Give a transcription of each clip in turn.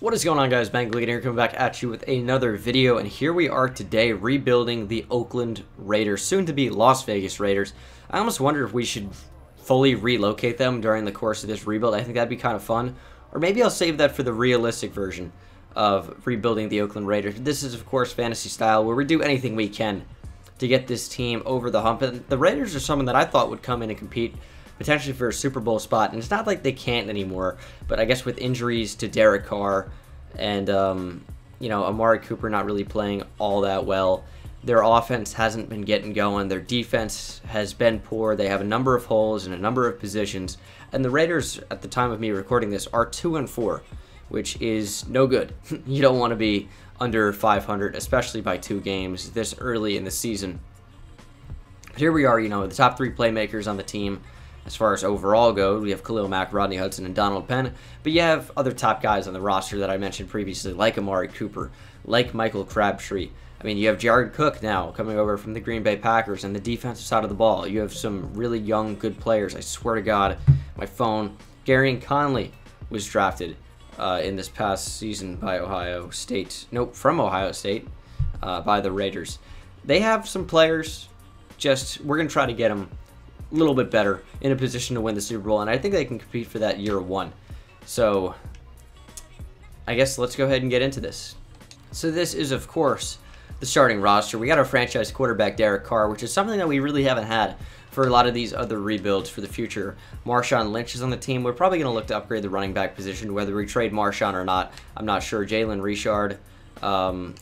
What is going on, guys? Banglead here, coming back at you with another video, and here we are today rebuilding the Oakland Raiders, soon to be Las Vegas Raiders. I almost wonder if we should fully relocate them during the course of this rebuild. I think that'd be kind of fun, or maybe I'll save that for the realistic version of rebuilding the Oakland Raiders. This is, of course, fantasy style, where we do anything we can to get this team over the hump. And the Raiders are someone that I thought would come in and compete potentially for a Super Bowl spot, and it's not like they can't anymore, but I guess with injuries to Derek Carr and, you know, Amari Cooper not really playing all that well, their offense hasn't been getting going, their defense has been poor, they have a number of holes in a number of positions, and the Raiders, at the time of me recording this, are 2-4, which is no good. You don't want to be under 500, especially by 2 games this early in the season. But here we are, you know, the top 3 playmakers on the team. As far as overall go, we have Khalil Mack, Rodney Hudson, and Donald Penn. But you have other top guys on the roster that I mentioned previously, like Amari Cooper, like Michael Crabtree. I mean, you have Jared Cook now coming over from the Green Bay Packers and the defensive side of the ball. You have some really young, good players. I swear to God, my phone. Darian Conley was drafted in this past season by Ohio State. Nope, from Ohio State by the Raiders. They have some players. Just, we're going to try to get them a little bit better in a position to win the Super Bowl, and I think they can compete for that year one. So I guess let's go ahead and get into this. So this is, of course, the starting roster. We got our franchise quarterback, Derek Carr, which is something that we really haven't had for a lot of these other rebuilds for the future. Marshawn Lynch is on the team. We're probably going to look to upgrade the running back position, whether we trade Marshawn or not. I'm not sure. Jalen Richard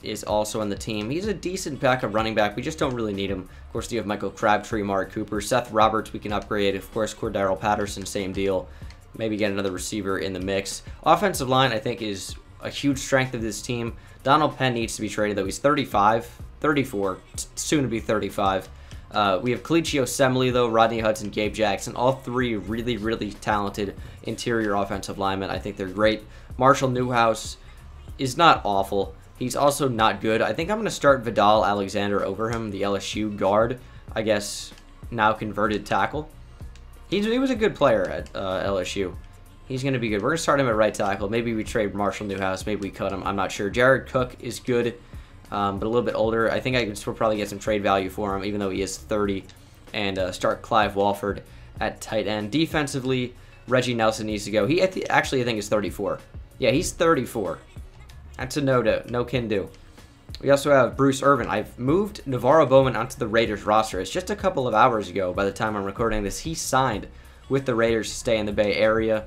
is also on the team. He's a decent backup running back. We just don't really need him. Of course, you have Michael Crabtree, Mark Cooper, Seth Roberts we can upgrade. Of course, Cordarrelle Patterson, same deal. Maybe get another receiver in the mix. Offensive line, I think, is a huge strength of this team. Donald Penn needs to be traded, though. He's 34, soon to be 35. We have Kalichi Osemele, though, Rodney Hudson, Gabe Jackson, all 3 really, really talented interior offensive linemen. I think they're great. Marshall Newhouse is not awful. He's also not good. I think I'm going to start Vadal Alexander over him, the LSU guard, I guess, now converted tackle. He was a good player at LSU. He's going to be good. We're going to start him at right tackle. Maybe we trade Marshall Newhouse. Maybe we cut him. I'm not sure. Jared Cook is good, but a little bit older. I think I can still probably get some trade value for him, even though he is 30, and start Clive Walford at tight end. Defensively, Reggie Nelson needs to go. He actually, I think, is 34. Yeah, he's 34. That's a no can do. We also have Bruce Irvin. I've moved Navarro Bowman onto the Raiders roster. It's just a couple of hours ago by the time I'm recording this. He signed with the Raiders to stay in the Bay Area.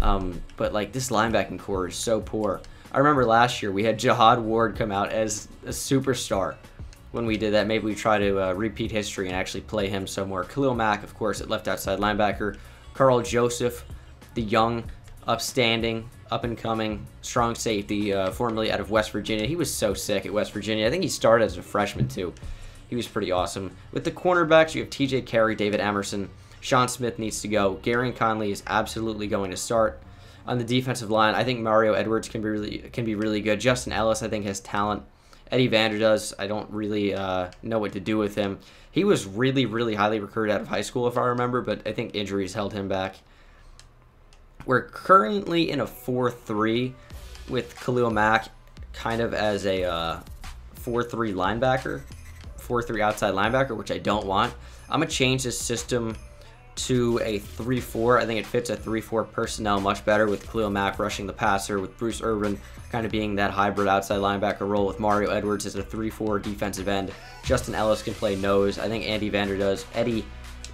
But like, this linebacking core is so poor. I remember last year we had Jihad Ward come out as a superstar when we did that. Maybe we try to repeat history and actually play him somewhere. Khalil Mack, of course, at left outside linebacker. Karl Joseph, the young, upstanding, up-and-coming, strong safety, formerly out of West Virginia. He was so sick at West Virginia. I think he started as a freshman, too. He was pretty awesome. With the cornerbacks, you have TJ Carey, David Amerson. Sean Smith needs to go. Darian Conley is absolutely going to start. On the defensive line, I think Mario Edwards can be really good. Justin Ellis, I think, has talent. Eddie Vanderdoes, I don't really know what to do with him. He was really, really highly recruited out of high school, if I remember, but I think injuries held him back. We're currently in a 4-3 with Khalil Mack kind of as a 4-3 linebacker, 4-3 outside linebacker, which I don't want. I'm going to change this system to a 3-4. I think it fits a 3-4 personnel much better, with Khalil Mack rushing the passer, with Bruce Irvin kind of being that hybrid outside linebacker role, with Mario Edwards as a 3-4 defensive end. Justin Ellis can play nose. I think Andy Vanderdoes. Eddie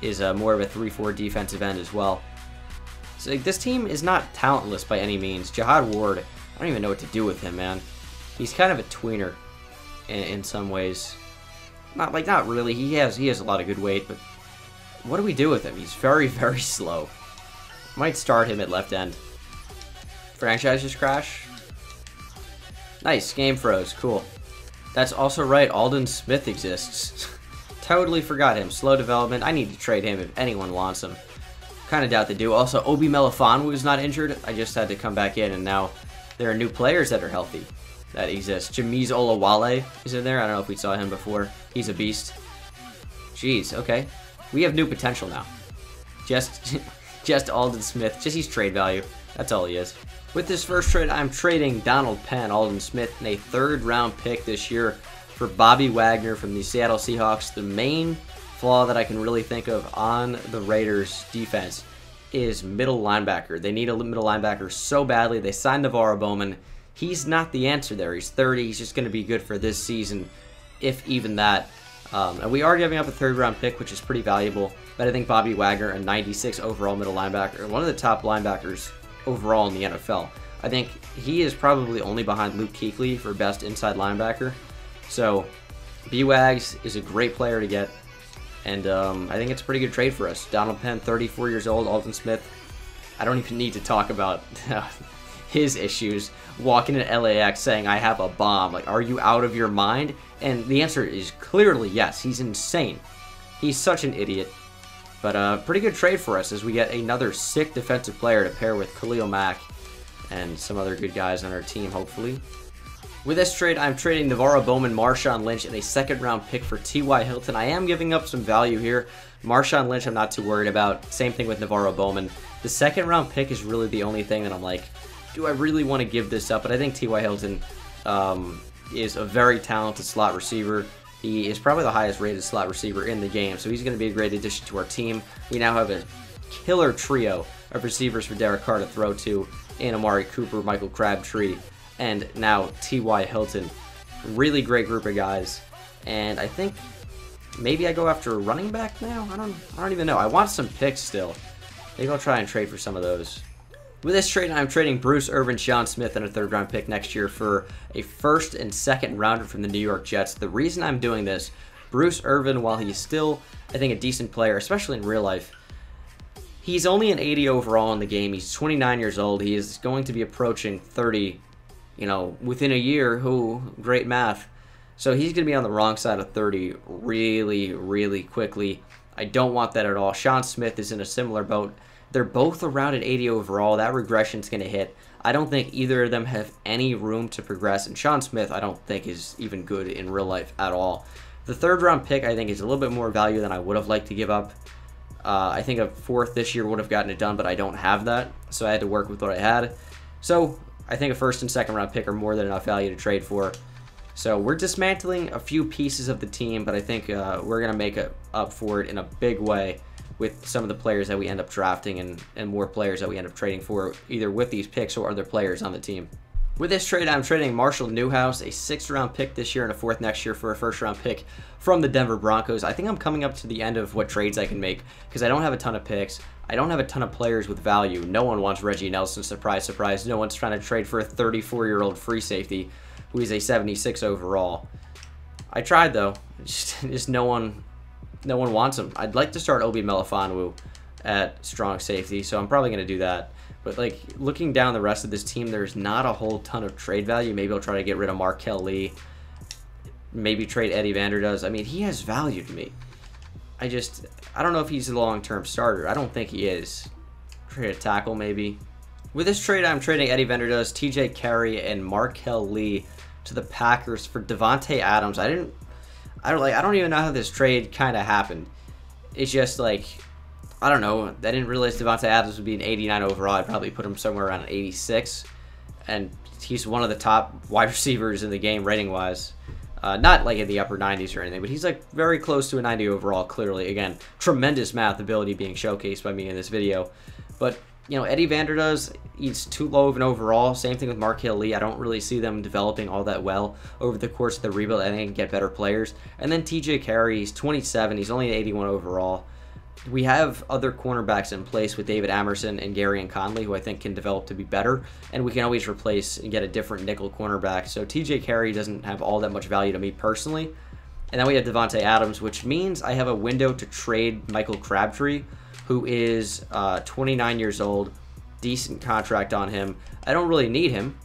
is more of a 3-4 defensive end as well. So, like, this team is not talentless by any means. Jihad Ward, I don't even know what to do with him, man. He's kind of a tweener in some ways. Not really. He has a lot of good weight, but what do we do with him? He's very, very slow. Might start him at left end. Franchise just crash. Nice. Game froze. Cool. That's also right. Aldon Smith exists. Totally forgot him. Slow development. I need to trade him if anyone wants him. Kind of doubt they do. Also, Obi Melifonwu is not injured. I just had to come back in, and now there are new players that are healthy that exist. Jamize Olawale is in there. I don't know if we saw him before. He's a beast. Jeez, okay. We have new potential now. Just Aldon Smith. Just his trade value. That's all he is. With this first trade, I'm trading Donald Penn, Aldon Smith, and a third-round pick this year for Bobby Wagner from the Seattle Seahawks. The main flaw that I can really think of on the Raiders' defense is middle linebacker. They need a middle linebacker so badly. They signed Navarro Bowman. He's not the answer there. He's 30. He's just going to be good for this season, if even that. And we are giving up a third-round pick, which is pretty valuable. But I think Bobby Wagner, a 96 overall middle linebacker, one of the top linebackers overall in the NFL. I think he is probably only behind Luke Kuechly for best inside linebacker. So B-Wags is a great player to get. And I think it's a pretty good trade for us. Donald Penn, 34 years old. Aldon Smith, I don't even need to talk about his issues. Walking in LAX saying, I have a bomb. Like, are you out of your mind? And the answer is clearly yes. He's insane. He's such an idiot. But pretty good trade for us as we get another sick defensive player to pair with Khalil Mack and some other good guys on our team, hopefully. With this trade, I'm trading Navarro Bowman, Marshawn Lynch, and a second-round pick for T.Y. Hilton. I am giving up some value here. Marshawn Lynch, I'm not too worried about. Same thing with Navarro Bowman. The second-round pick is really the only thing that I'm like, do I really want to give this up? But I think T.Y. Hilton is a very talented slot receiver. He is probably the highest-rated slot receiver in the game, so he's going to be a great addition to our team. We now have a killer trio of receivers for Derek Carr to throw to, and Amari Cooper, Michael Crabtree, and now T.Y. Hilton. Really great group of guys. And I think maybe I go after a running back now? I don't even know. I want some picks still. Maybe I'll try and trade for some of those. With this trade, I'm trading Bruce Irvin, Sean Smith, and a third-round pick next year for a first and second rounder from the New York Jets. The reason I'm doing this, Bruce Irvin, while he's still, I think, a decent player, especially in real life, he's only an 80 overall in the game. He's 29 years old. He is going to be approaching 30, you know, within a year, great math. So he's going to be on the wrong side of 30 really, really quickly. I don't want that at all. Sean Smith is in a similar boat. They're both around at 80 overall. That regression's going to hit. I don't think either of them have any room to progress, and Sean Smith I don't think is even good in real life at all. The third-round pick I think is a little bit more value than I would have liked to give up. I think a fourth this year would have gotten it done, but I don't have that, so I had to work with what I had. So I think a first and second round pick are more than enough value to trade for. So we're dismantling a few pieces of the team, but I think we're going to make up for it in a big way with some of the players that we end up drafting and more players that we end up trading for, either with these picks or other players on the team. With this trade, I'm trading Marshall Newhouse, a sixth-round pick this year and a fourth next year for a first-round pick from the Denver Broncos. I think I'm coming up to the end of what trades I can make because I don't have a ton of picks. I don't have a ton of players with value. No one wants Reggie Nelson, surprise, surprise. No one's trying to trade for a 34-year-old free safety who is a 76 overall. I tried, though. Just no one wants him. I'd like to start Obi Melifonwu at strong safety, so I'm probably going to do that. But, like, looking down the rest of this team, there's not a whole ton of trade value. Maybe I'll try to get rid of Markel Lee. Maybe trade Eddie Vanderdoes. I mean, he has value to me. I don't know if he's a long-term starter. I don't think he is. Trade a tackle, maybe. With this trade, I'm trading Eddie Vanderdoes, TJ Carey, and Markel Lee to the Packers for Davante Adams. I don't even know how this trade kind of happened. It's just, like, I don't know. I didn't realize Davante Adams would be an 89 overall. I'd probably put him somewhere around an 86. And he's one of the top wide receivers in the game rating-wise. Not like in the upper 90s or anything, but he's like very close to a 90 overall, clearly. Again, tremendous math ability being showcased by me in this video. But, you know, Eddie Vanderdoes, he's too low of an overall. Same thing with Markel Lee. I don't really see them developing all that well over the course of the rebuild. I think they can get better players. And then TJ Carey, he's 27. He's only an 81 overall. We have other cornerbacks in place with David Amerson and Gary and Conley, who I think can develop to be better, and we can always replace and get a different nickel cornerback. So TJ Carey doesn't have all that much value to me personally. And then we have Davante Adams, which means I have a window to trade Michael Crabtree, who is 29 years old, decent contract on him. I don't really need him,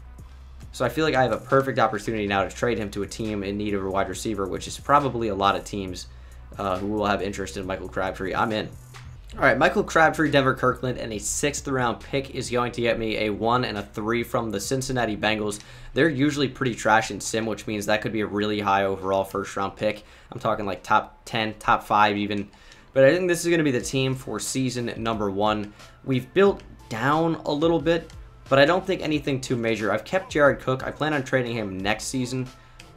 so I feel like I have a perfect opportunity now to trade him to a team in need of a wide receiver, which is probably a lot of teams who will have interest in Michael Crabtree. I'm in. All right, Michael Crabtree, Denver Kirkland, and a sixth-round pick is going to get me a 1 and a 3 from the Cincinnati Bengals. They're usually pretty trash in sim, which means that could be a really high overall first-round pick. I'm talking like top 10, top 5 even. But I think this is going to be the team for season number 1. We've built down a little bit, but I don't think anything too major. I've kept Jared Cook. I plan on trading him next season,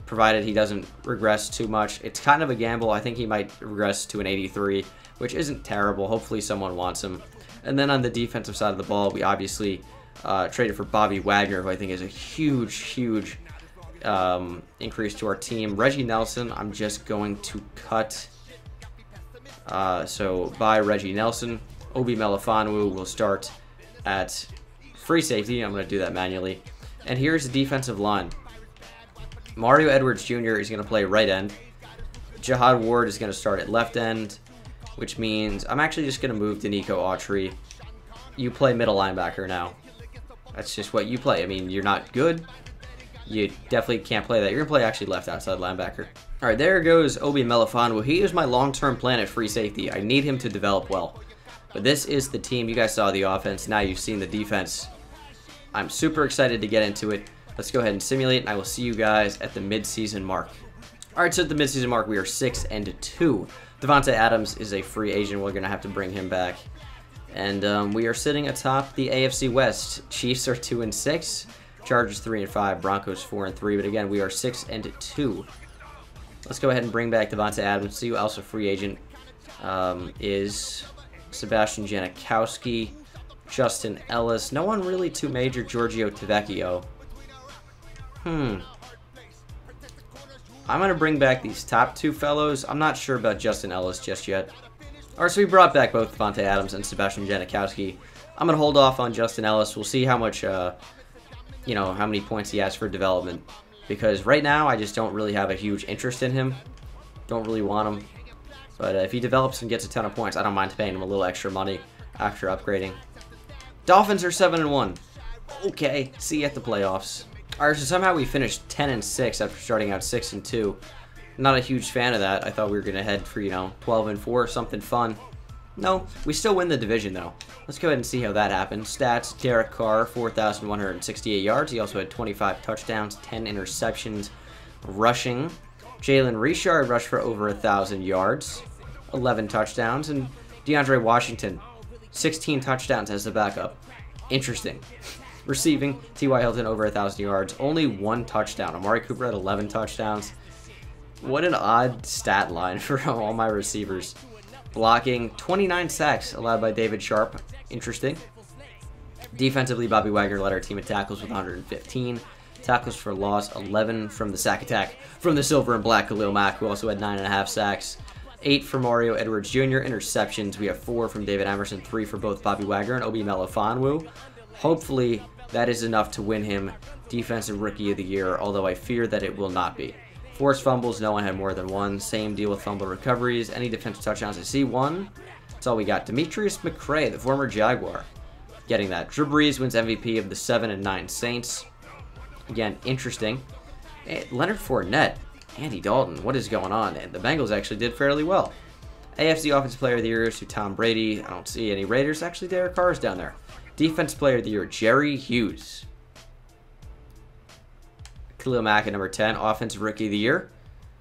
provided he doesn't regress too much. It's kind of a gamble. I think he might regress to an 83, which isn't terrible. Hopefully someone wants him. And then on the defensive side of the ball, we obviously traded for Bobby Wagner, who I think is a huge, huge increase to our team. Reggie Nelson, I'm just going to cut. So by Reggie Nelson. Obi Melifonwu will start at free safety. I'm going to do that manually. And here's the defensive line. Mario Edwards Jr. is going to play right end. Jihad Ward is going to start at left end, which means I'm actually just going to move Danico Autry. You play middle linebacker now. That's just what you play. I mean, you're not good. You definitely can't play that. You're going to play actually left outside linebacker. All right, there goes Obi Melifonwu. He is my long-term plan at free safety. I need him to develop well. But this is the team. You guys saw the offense. Now you've seen the defense. I'm super excited to get into it. Let's go ahead and simulate, and I will see you guys at the midseason mark. All right, so at the midseason mark, we are 6-2. Davante Adams is a free agent. We're going to have to bring him back. And we are sitting atop the AFC West. Chiefs are 2-6. Chargers 3-5. Broncos 4-3. But again, we are 6-2. Let's go ahead and bring back Davante Adams. See who else a free agent is. Sebastian Janikowski, Justin Ellis. No one really too major. Giorgio Tavecchio. I'm going to bring back these top two fellows. I'm not sure about Justin Ellis just yet. All right, so we brought back both Davante Adams and Sebastian Janikowski. I'm going to hold off on Justin Ellis. We'll see how much, you know, how many points he has for development. Because right now, I just don't really have a huge interest in him. Don't really want him. But if he develops and gets a ton of points, I don't mind paying him a little extra money after upgrading. Dolphins are 7-1. Okay, see you at the playoffs. All right, so somehow we finished 10-6 after starting out 6-2. Not a huge fan of that. I thought we were going to head for, you know, 12-4, something fun. No, we still win the division, though. Let's go ahead and see how that happened. Stats, Derek Carr, 4,168 yards. He also had 25 touchdowns, 10 interceptions, rushing. Jalen Richard rushed for over 1,000 yards, 11 touchdowns, and DeAndre Washington, 16 touchdowns as the backup. Interesting. Receiving, T.Y. Hilton over 1,000 yards, only one touchdown. Amari Cooper had 11 touchdowns. What an odd stat line for all my receivers. Blocking, 29 sacks allowed by David Sharp. Interesting. Defensively, Bobby Wagner led our team in tackles with 115. Tackles for loss, 11 from the sack attack from the silver and black Khalil Mack, who also had 9.5 sacks, 8 for Mario Edwards Jr. Interceptions, we have 4 from David Amerson, 3 for both Bobby Wagner and Obi Melifonwu. Hopefully that is enough to win him Defensive Rookie of the Year, although I fear that it will not be. Forced fumbles, no one had more than one. Same deal with fumble recoveries. Any defensive touchdowns, I see one. That's all we got. Demetrius McCray, the former Jaguar, getting that. Drew Brees wins MVP of the 7-9 Saints. Again, interesting. Leonard Fournette, Andy Dalton, what is going on? And the Bengals actually did fairly well. AFC Offensive Player of the Year to Tom Brady. I don't see any Raiders. Actually, Derek Carr's down there. Defense Player of the Year, Jerry Hughes. Khalil Mack at number 10. Offensive Rookie of the Year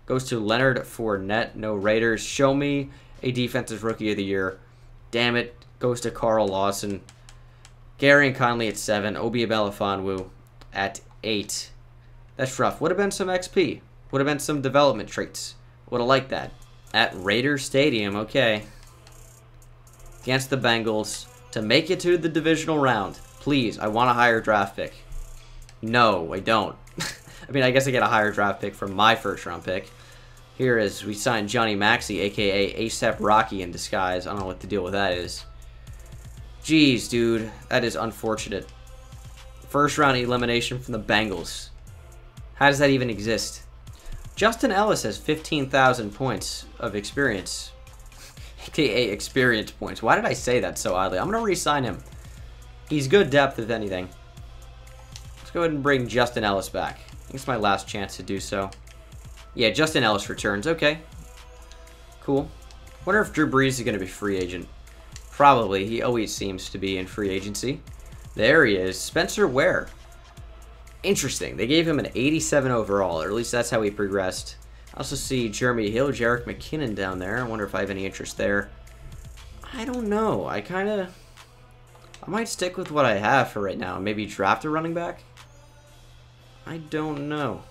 goes to Leonard Fournette. No Raiders. Show me a Defensive Rookie of the Year. Damn it. Goes to Carl Lawson. Gary and Conley at 7. Obi Melifonwu at 8. That's rough. Would have been some XP. Would have been some development traits. Would have liked that. At Raider Stadium, okay. Against the Bengals to make it to the divisional round. Please, I want a higher draft pick. No, I don't. I mean, I guess I get a higher draft pick from my first round pick. Here is, we signed Johnny Maxey, aka ASAP Rocky in disguise. I don't know what the deal with that is. Jeez, dude. That is unfortunate. First round elimination from the Bengals. How does that even exist? Justin Ellis has 15,000 points of experience. AKA experience points. Why did I say that so oddly? I'm going to re-sign him. He's good depth, if anything. Let's go ahead and bring Justin Ellis back. I think it's my last chance to do so. Yeah, Justin Ellis returns. Okay. Cool. Wonder if Drew Brees is going to be free agent. Probably. He always seems to be in free agency. There he is. Spencer Ware. Interesting. They gave him an 87 overall, or at least that's how he progressed. I also see Jeremy Hill, Jerick McKinnon down there. I wonder if I have any interest there. I don't know. I kind of... I might stick with what I have for right now. Maybe draft a running back? I don't know.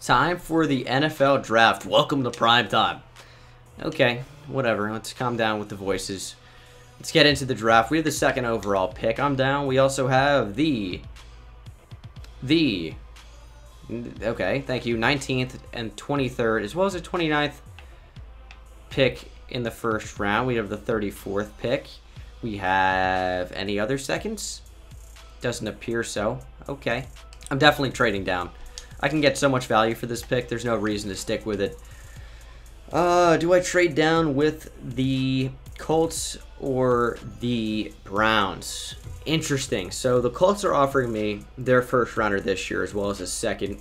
Time for the NFL draft. Welcome to prime time. Okay, whatever. Let's calm down with the voices. Let's get into the draft. We have the second overall pick. I'm down. We also have the okay, thank you, 19th and 23rd, as well as the 29th pick in the first round. We have the 34th pick. We have any other seconds? Doesn't appear so. Okay. I'm definitely trading down. I can get so much value for this pick. There's no reason to stick with it. Do I trade down with the Colts or the Browns? Interesting. So the Colts are offering me their first rounder this year as well as a second.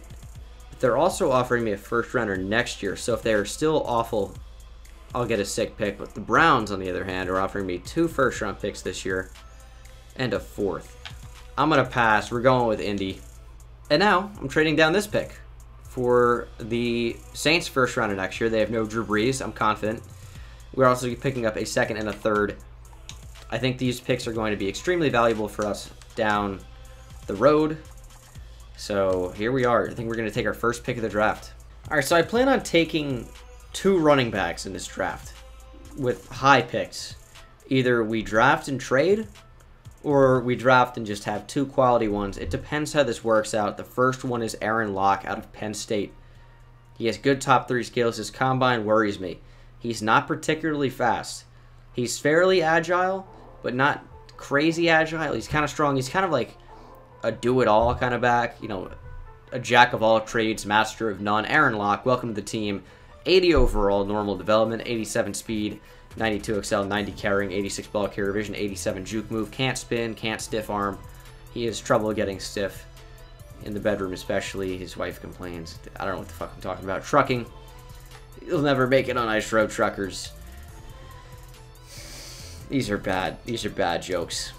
But they're also offering me a first rounder next year. So if they are still awful, I'll get a sick pick. But the Browns, on the other hand, are offering me 2 first round picks this year and a 4th. I'm going to pass. We're going with Indy. And now I'm trading down this pick for the Saints first rounder next year. They have no Drew Brees. I'm confident. We're also picking up a 2nd and a 3rd. I think these picks are going to be extremely valuable for us down the road. So here we are. I think we're going to take our first pick of the draft. All right, so I plan on taking 2 running backs in this draft with high picks. Either we draft and trade, or we draft and just have 2 quality ones. It depends how this works out. The first one is Aaron Locke out of Penn State. He has good top 3 skills. His combine worries me. He's not particularly fast. He's fairly agile, but not crazy agile. He's kind of strong. He's kind of like a do-it-all kind of back. You know, a jack of all trades, master of none. Aaron Locke, welcome to the team. 80 overall, normal development, 87 speed, 92 excel, 90 carrying, 86 ball carrier vision, 87 juke move. Can't spin, can't stiff arm. He has trouble getting stiff in the bedroom, especially. His wife complains. I don't know what the fuck I'm talking about. Trucking. He'll never make it on ice road, truckers. These are bad. These are bad jokes.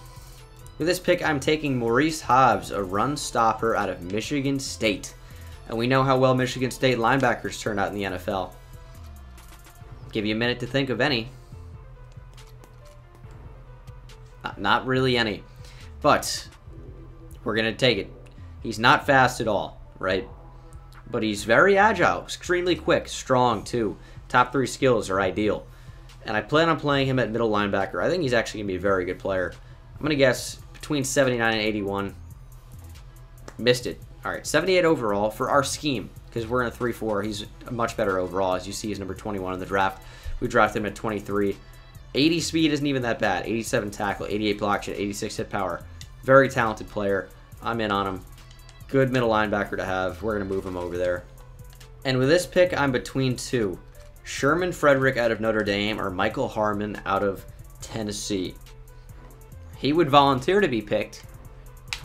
With this pick, I'm taking Maurice Hobbs, a run stopper out of Michigan State. And we know how well Michigan State linebackers turn out in the NFL. Give you a minute to think of any. Not really any. But we're going to take it. He's not fast at all, right? But he's very agile, extremely quick, strong too. Top 3 skills are ideal. And I plan on playing him at middle linebacker. I think he's actually going to be a very good player. I'm going to guess between 79 and 81. Missed it. All right, 78 overall for our scheme, because we're in a 3-4. He's much better overall. As you see, he's number 21 in the draft. We drafted him at 23. 80 speed isn't even that bad. 87 tackle, 88 block shot, 86 hit power. Very talented player. I'm in on him. Good middle linebacker to have. We're going to move him over there. And with this pick, I'm between 2. Sherman Frederick out of Notre Dame or Michael Harmon out of Tennessee. He would volunteer to be picked,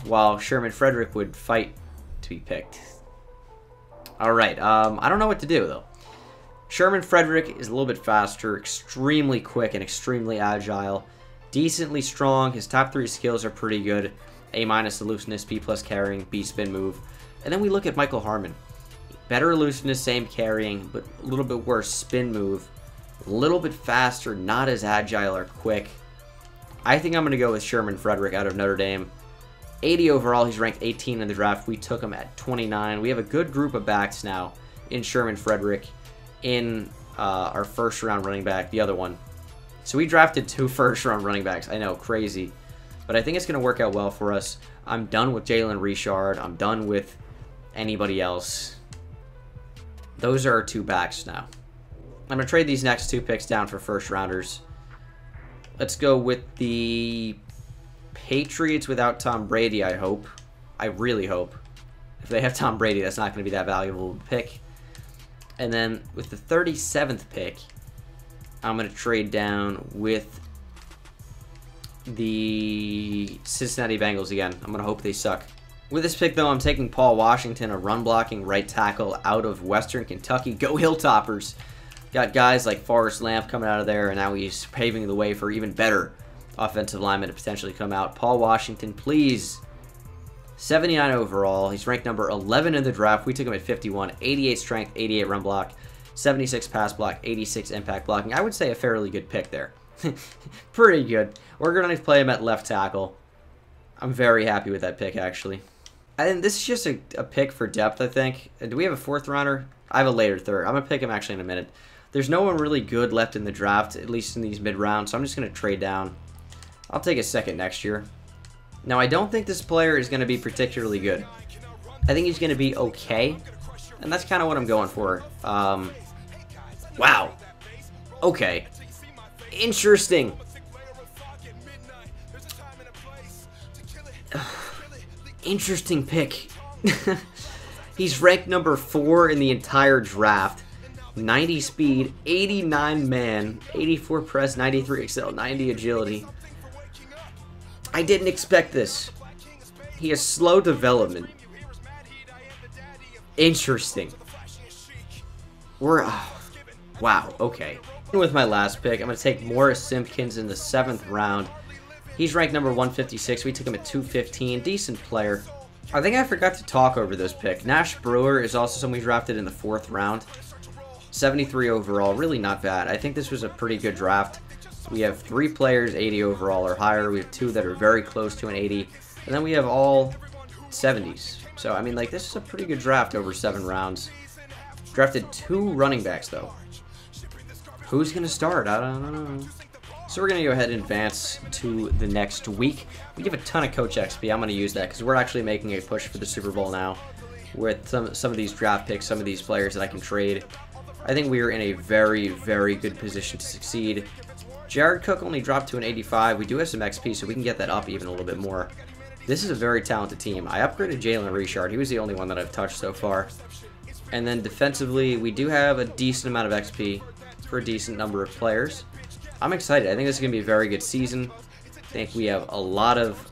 while Sherman Frederick would fight to be picked. All right, I don't know what to do, though. Sherman Frederick is a little bit faster, extremely quick, and extremely agile. Decently strong. His top 3 skills are pretty good. A- elusiveness, B+ carrying, B spin move. And then we look at Michael Harmon. Better elusiveness, same carrying, but a little bit worse spin move. A little bit faster, not as agile or quick. I think I'm going to go with Sherman Frederick out of Notre Dame. 80 overall, he's ranked 18 in the draft. We took him at 29. We have a good group of backs now in Sherman Frederick, in our first round running back, the other one. So we drafted 2 first round running backs. I know, crazy. But I think it's going to work out well for us. I'm done with Jalen Richard. I'm done with anybody else. Those are our 2 backs now. I'm going to trade these next 2 picks down for first rounders. Let's go with the Patriots without Tom Brady, I hope. I really hope. If they have Tom Brady, that's not going to be that valuable of a pick. And then with the 37th pick, I'm going to trade down with the Cincinnati Bengals again. I'm going to hope they suck. With this pick, though, I'm taking Paul Washington, a run-blocking right tackle out of Western Kentucky. Go Hilltoppers! Got guys like Forrest Lamp coming out of there, and now he's paving the way for even better offensive linemen to potentially come out. Paul Washington, please. 79 overall. He's ranked number 11 in the draft. We took him at 51. 88 strength, 88 run block, 76 pass block, 86 impact blocking. I would say a fairly good pick there. Pretty good. We're going to play him at left tackle. I'm very happy with that pick, actually. And this is just a pick for depth, I think. Do we have a fourth rounder? I have a later third. I'm going to pick him actually in a minute. There's no one really good left in the draft, at least in these mid-rounds, so I'm just going to trade down. I'll take a second next year. Now, I don't think this player is going to be particularly good. I think he's going to be okay, and that's kind of what I'm going for. Wow. Okay. Interesting. Interesting pick. He's ranked number 4 in the entire draft. 90 speed, 89 man, 84 press, 93 excel, 90 agility. I didn't expect this. He has slow development. Interesting. We're... wow, okay. With my last pick, I'm going to take Morris Simpkins in the 7th round. He's ranked number 156. We took him at 215. Decent player. I think I forgot to talk over this pick. Nash Brewer is also someone we drafted in the 4th round. 73 overall. Really not bad. I think this was a pretty good draft. We have 3 players 80 overall or higher. We have 2 that are very close to an 80. And then we have all 70s. So, I mean, like, this is a pretty good draft over 7 rounds. Drafted 2 running backs, though. Who's going to start? I don't know. So we're going to go ahead and advance to the next week. We give a ton of Coach XP. I'm going to use that because we're actually making a push for the Super Bowl now with some of these draft picks, some of these players that I can trade. I think we are in a very, very good position to succeed. Jared Cook only dropped to an 85. We do have some XP, so we can get that up even a little bit more. This is a very talented team. I upgraded Jalen Richard. He was the only one that I've touched so far. And then defensively, we do have a decent amount of XP for a decent number of players. I'm excited. I think this is going to be a very good season. I think we have a lot of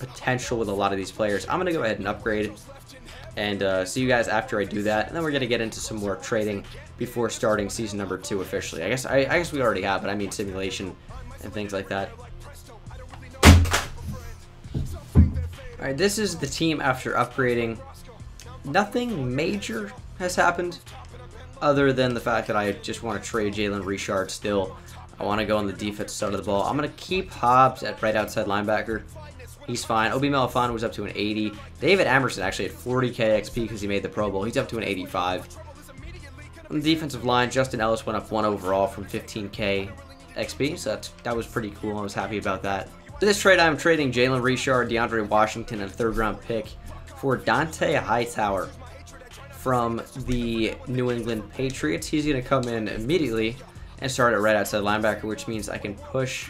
potential with a lot of these players. I'm going to go ahead and upgrade and see you guys after I do that. And then we're going to get into some more trading before starting season number 2 officially. I guess we already have, but I mean simulation and things like that. All right, this is the team after upgrading. Nothing major has happened, other than the fact that I just want to trade Jalen Richard still. I want to go on the defensive side of the ball. I'm going to keep Hobbs at right outside linebacker. He's fine. Obi Melifonwu was up to an 80. David Amerson actually had 40k XP because he made the Pro Bowl. He's up to an 85. On the defensive line, Justin Ellis went up 1 overall from 15k XP, so that was pretty cool. I was happy about that. For this trade, I'm trading Jalen Richard, DeAndre Washington, and a 3rd-round pick for Dont'a Hightower from the New England Patriots. He's going to come in immediately and start at right outside linebacker, which means I can push,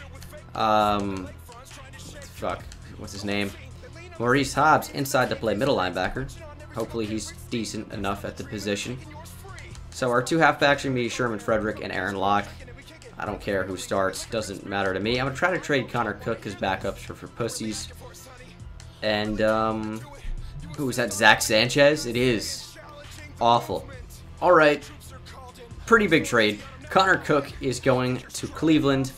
what's his name? Maurice Hobbs inside to play middle linebacker. Hopefully he's decent enough at the position. So our 2 halfbacks are going to be Sherman Frederick and Aaron Locke. I don't care who starts. Doesn't matter to me. I'm going to try to trade Connor Cook because backups are for pussies. And, who is that? Zach Sanchez? It is. Awful. All right. Pretty big trade. Connor Cook is going to Cleveland.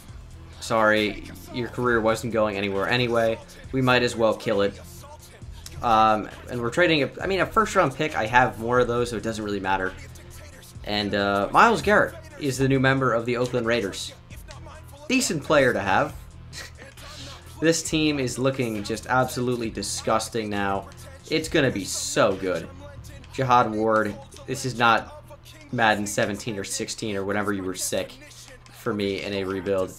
Sorry, your career wasn't going anywhere anyway. We might as well kill it. And we're trading, a first-round pick. I have more of those, so it doesn't really matter. And Myles Garrett is the new member of the Oakland Raiders. Decent player to have. This team is looking just absolutely disgusting now. It's going to be so good. Jihad Ward, this is not Madden 17 or 16 or whenever you were sick for me in a rebuild.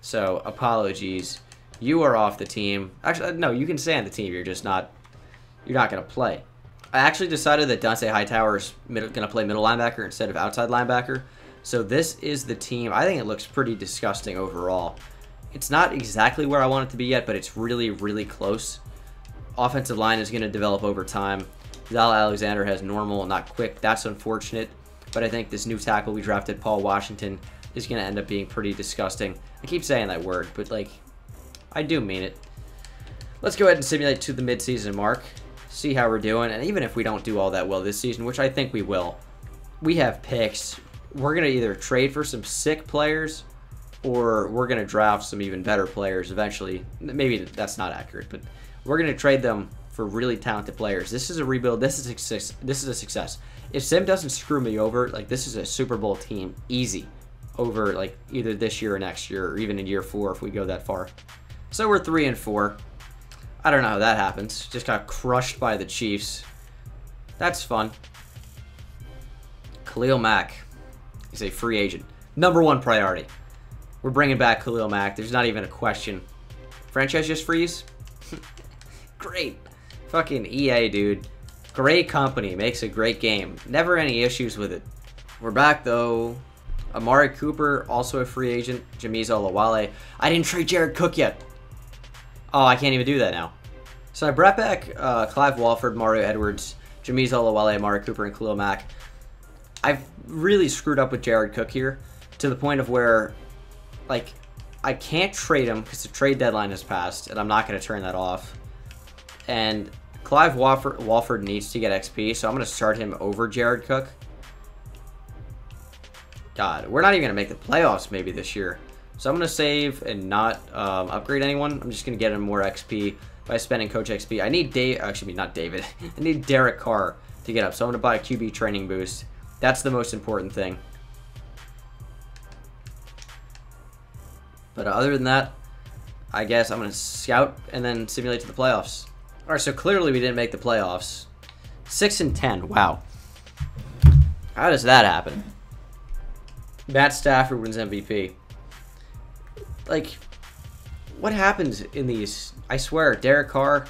So, apologies. You are off the team. Actually, no, you can stay on the team. You're not going to play. I actually decided that Dont'a Hightower is going to play middle linebacker instead of outside linebacker. So, this is the team. I think it looks pretty disgusting overall. It's not exactly where I want it to be yet, but it's really, really close. Offensive line is going to develop over time. Vadal Alexander has normal, not quick. That's unfortunate. But I think this new tackle we drafted, Paul Washington, is going to end up being pretty disgusting. I keep saying that word, but, like, I do mean it. Let's go ahead and simulate to the midseason mark, see how we're doing. And even if we don't do all that well this season, which I think we will, we have picks. We're going to either trade for some sick players or we're going to draft some even better players eventually. Maybe that's not accurate, but we're going to trade them for really talented players. This is a rebuild. This is a success. If Sim doesn't screw me over, like, this is a Super Bowl team, easy, over, like, either this year or next year, or even in year 4 if we go that far. So we're 3-4. I don't know how that happens. Just got crushed by the Chiefs. That's fun. Khalil Mack is a free agent. Number one priority. We're bringing back Khalil Mack. There's not even a question. Franchise just freeze? Great. Fucking EA, dude. Great company. Makes a great game. Never any issues with it. We're back, though. Amari Cooper, also a free agent. Jamize Olawale. I didn't trade Jared Cook yet. Oh, I can't even do that now. So I brought back Clive Walford, Mario Edwards, Jamize Olawale, Amari Cooper, and Khalil Mack. I've really screwed up with Jared Cook here to the point of where, like, I can't trade him because the trade deadline has passed, and I'm not going to turn that off. And Clive Walford needs to get XP, so I'm going to start him over Jared Cook. God, we're not even going to make the playoffs maybe this year. So I'm going to save and not upgrade anyone. I'm just going to get him more XP by spending Coach XP. I need I need Derek Carr to get up. So I'm going to buy a QB training boost. That's the most important thing. But other than that, I guess I'm going to scout and then simulate to the playoffs. All right, so clearly we didn't make the playoffs. 6-10. Wow. How does that happen? Matt Stafford wins MVP. Like, what happens in these? I swear, Derek Carr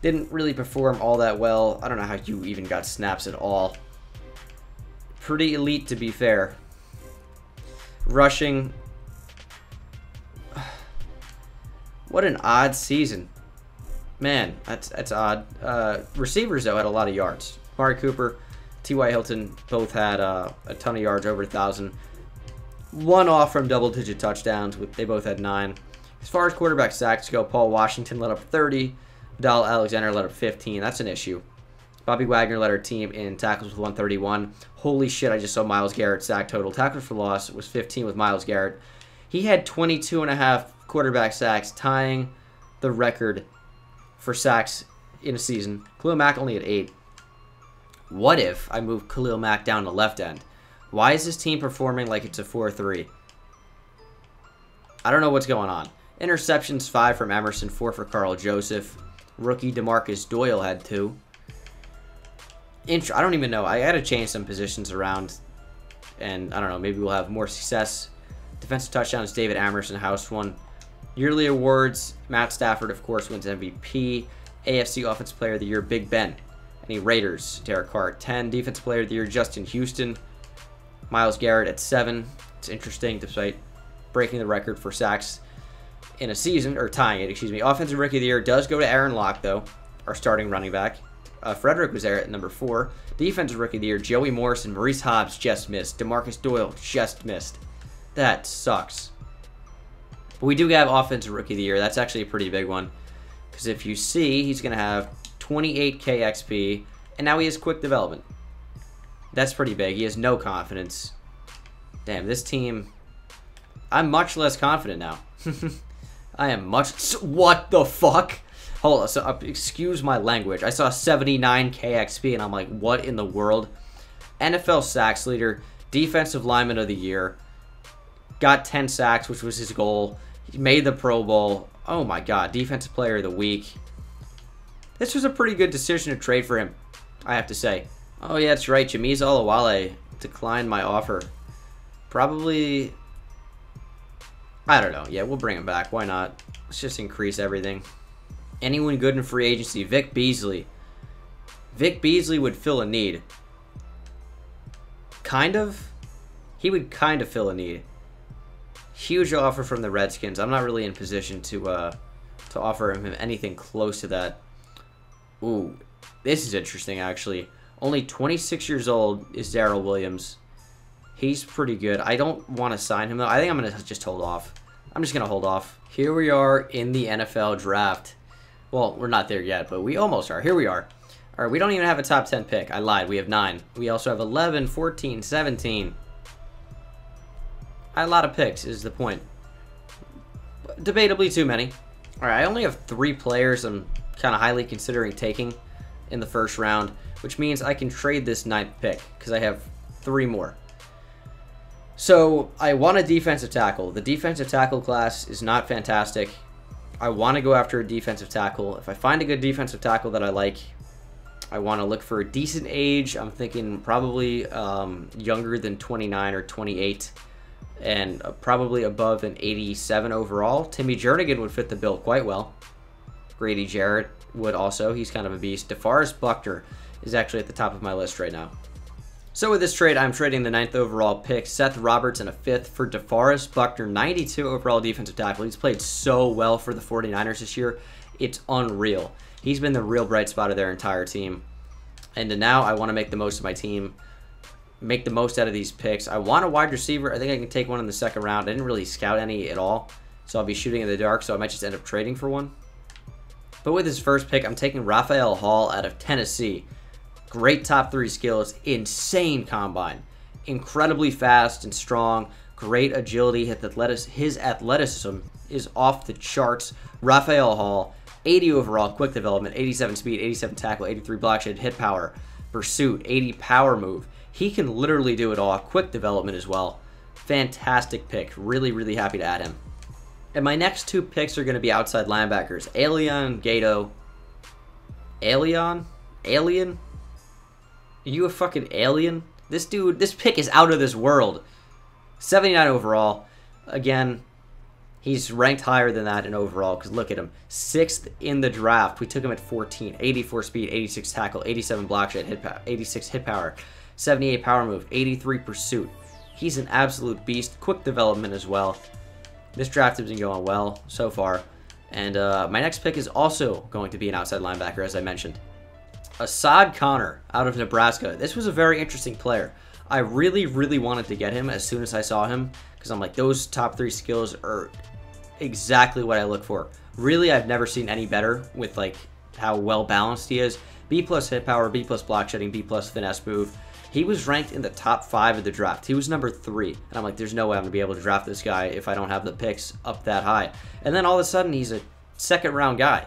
didn't really perform all that well. I don't know how you even got snaps at all. Pretty elite, to be fair. Rushing. What an odd season. Man, that's odd. Receivers, though, had a lot of yards. Amari Cooper, T.Y. Hilton both had a ton of yards, over 1,000. One off from double-digit touchdowns. They both had 9. As far as quarterback sacks go, Paul Washington let up 30. Vadal Alexander let up 15. That's an issue. Bobby Wagner led our team in tackles with 131. Holy shit, I just saw Myles Garrett sack total. Tackles for loss was 15 with Myles Garrett. He had 22.5 quarterback sacks, tying the record for sacks in a season. Khalil Mack only at 8. What if I move Khalil Mack down to left end? Why is this team performing like it's a 4-3? I don't know what's going on. Interceptions, 5 from Amerson, 4 for Karl Joseph. Rookie DeMarcus Doyle had 2. I don't even know. I had to change some positions around. And I don't know. Maybe we'll have more success. Defensive touchdowns, David Amerson, house 1. Yearly awards, Matt Stafford, of course, wins MVP. AFC Offensive Player of the Year, Big Ben. Any Raiders? Derek Carr at 10. Defensive Player of the Year, Justin Houston. Myles Garrett at 7. It's interesting, despite breaking the record for sacks in a season, or tying it, excuse me. Offensive Rookie of the Year does go to Aaron Locke, though, our starting running back. Frederick was there at number 4. Defensive Rookie of the Year, Joey Morrison, Maurice Hobbs just missed. DeMarcus Doyle just missed. That sucks. But we do have Offensive Rookie of the Year. That's actually a pretty big one. Because if you see, he's going to have 28k XP, and now he has quick development. That's pretty big. He has no confidence. Damn, this team... I'm much less confident now. I am much... What the fuck? Hold on. So, excuse my language. I saw 79k XP, and I'm like, what in the world? NFL sacks leader, defensive lineman of the year, got 10 sacks, which was his goal. He made the Pro Bowl. Oh, my God. Defensive player of the week. This was a pretty good decision to trade for him, I have to say. Oh, yeah, that's right. Jamize Olawale declined my offer. Probably, I don't know. Yeah, we'll bring him back. Why not? Let's just increase everything. Anyone good in free agency? Vic Beasley. Vic Beasley would fill a need. Kind of? He would kind of fill a need. Huge offer from the Redskins. I'm not really in position to offer him anything close to that. Ooh, this is interesting, actually. Only 26 years old is Darrell Williams. He's pretty good. I don't want to sign him, though. I think I'm going to just hold off. I'm just going to hold off. Here we are in the NFL draft. Well, we're not there yet, but we almost are. Here we are. All right, we don't even have a top 10 pick. I lied. We have 9. We also have 11, 14, 17. A lot of picks is the point. Debatably too many. All right, I only have 3 players I'm kind of highly considering taking in the first round, which means I can trade this 9th pick because I have 3 more. So I want a defensive tackle. The defensive tackle class is not fantastic. I want to go after a defensive tackle. If I find a good defensive tackle that I like, I want to look for a decent age. I'm thinking probably younger than 29 or 28 and probably above an 87 overall. Timmy Jernigan would fit the bill quite well. Grady Jarrett would also. He's kind of a beast. DeForest Buckner is actually at the top of my list right now. So with this trade, I'm trading the 9th overall pick, Seth Roberts, and a 5th for DeForest Buckner, 92 overall defensive tackle. He's played so well for the 49ers this year. It's unreal. He's been the real bright spot of their entire team. And now I want to make the most of my team, make the most out of these picks. I want a wide receiver. I think I can take one in the second round. I didn't really scout any at all, so I'll be shooting in the dark, so I might just end up trading for one. But with his first pick, I'm taking Raphael Hall out of Tennessee. Great top 3 skills, insane combine, incredibly fast and strong, great agility. His athleticism is off the charts. Raphael Hall, 80 overall, quick development, 87 speed, 87 tackle, 83 block shed, hit power, pursuit, 80 power move. He can literally do it all. Quick development as well. Fantastic pick. Really, really happy to add him. And my next 2 picks are going to be outside linebackers. Alien Gato. Alien? Alien? Are you a fucking alien? This dude, this pick is out of this world. 79 overall. Again, he's ranked higher than that in overall because look at him. 6th in the draft. We took him at 14. 84 speed, 86 tackle, 87 block shed, 86 hit power, 78 power move, 83 pursuit. He's an absolute beast. Quick development as well. This draft has been going well so far. And my next pick is also going to be an outside linebacker, as I mentioned. Asad Connor out of Nebraska. This was a very interesting player. I really, really wanted to get him as soon as I saw him because I'm like, those top 3 skills are exactly what I look for. Really, I've never seen any better with like how well balanced he is. B plus hit power, B plus block shedding, B plus finesse move. He was ranked in the top 5 of the draft. He was number 3. And I'm like, there's no way I'm going to be able to draft this guy if I don't have the picks up that high. And then all of a sudden, he's a second round guy.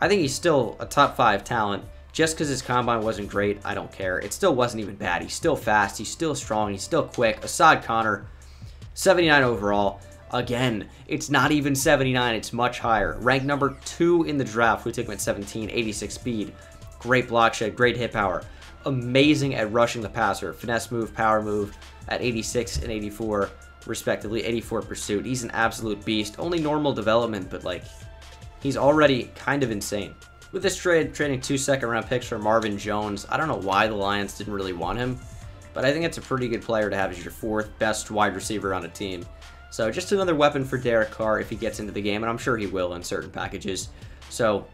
I think he's still a top 5 talent. Just because his combine wasn't great, I don't care. It still wasn't even bad. He's still fast. He's still strong. He's still quick. Asad Connor, 79 overall. Again, it's not even 79. It's much higher. Ranked number 2 in the draft. We took him at 17, 86 speed. Great block shed. Great hit power. Amazing at rushing the passer. Finesse move, power move at 86 and 84, respectively. 84 pursuit. He's an absolute beast. Only normal development, but like, he's already kind of insane. With this trade, trading 2 second-round picks for Marvin Jones, I don't know why the Lions didn't really want him, but I think it's a pretty good player to have as your 4th best wide receiver on a team. So just another weapon for Derek Carr if he gets into the game, and I'm sure he will in certain packages. So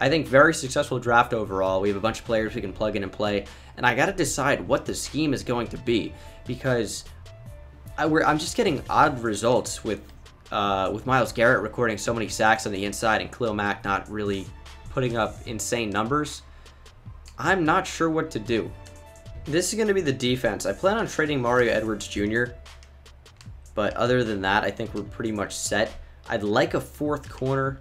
I think very successful draft overall. We have a bunch of players we can plug in and play, and I got to decide what the scheme is going to be because I'm just getting odd results with Myles Garrett recording so many sacks on the inside and Khalil Mack not really putting up insane numbers. I'm not sure what to do. This is going to be the defense. I plan on trading Mario Edwards Jr., but other than that, I think we're pretty much set. I'd like a 4th corner.